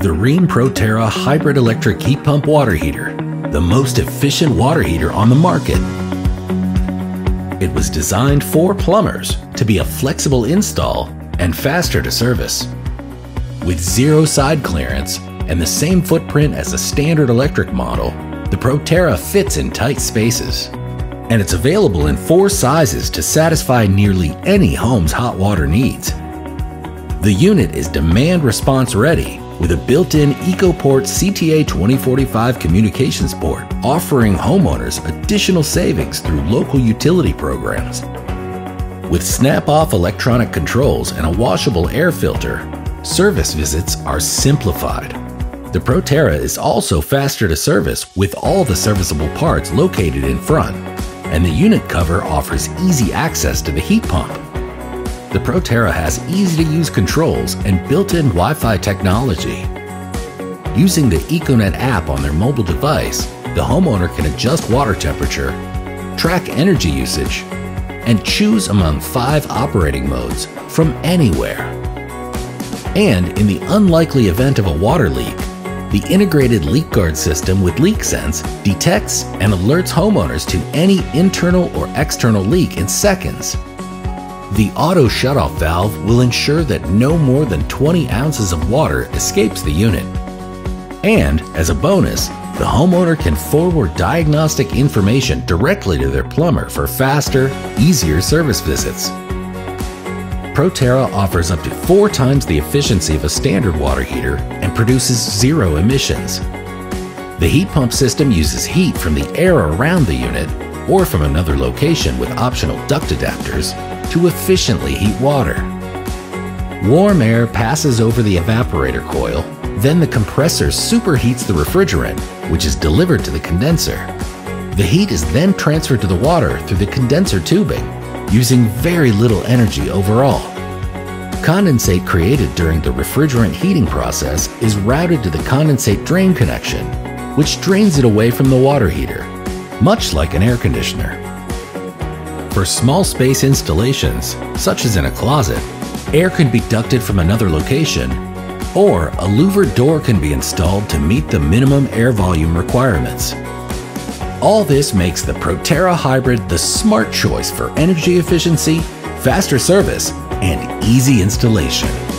The Rheem ProTerra Hybrid Electric Heat Pump Water Heater, the most efficient water heater on the market. It was designed for plumbers to be a flexible install and faster to service. With zero side clearance and the same footprint as a standard electric model, the ProTerra fits in tight spaces. And it's available in 4 sizes to satisfy nearly any home's hot water needs. The unit is demand response ready with a built-in EcoPort CTA 2045 communications port, offering homeowners additional savings through local utility programs. With snap-off electronic controls and a washable air filter, service visits are simplified. The ProTerra is also faster to service with all the serviceable parts located in front, and the unit cover offers easy access to the heat pump. The ProTerra has easy-to-use controls and built-in Wi-Fi technology. Using the EcoNet app on their mobile device, the homeowner can adjust water temperature, track energy usage, and choose among 5 operating modes from anywhere. And in the unlikely event of a water leak, the integrated LeakGuard system with LeakSense detects and alerts homeowners to any internal or external leak in seconds. The auto shutoff valve will ensure that no more than 20 ounces of water escapes the unit. And, as a bonus, the homeowner can forward diagnostic information directly to their plumber for faster, easier service visits. ProTerra offers up to 4 times the efficiency of a standard water heater and produces 0 emissions. The heat pump system uses heat from the air around the unit or from another location with optional duct adapters to efficiently heat water. Warm air passes over the evaporator coil, then the compressor superheats the refrigerant, which is delivered to the condenser. The heat is then transferred to the water through the condenser tubing, using very little energy overall. Condensate created during the refrigerant heating process is routed to the condensate drain connection, which drains it away from the water heater, much like an air conditioner. For small space installations, such as in a closet, air can be ducted from another location, or a louvered door can be installed to meet the minimum air volume requirements. All this makes the ProTerra Hybrid the smart choice for energy efficiency, faster service, and easy installation.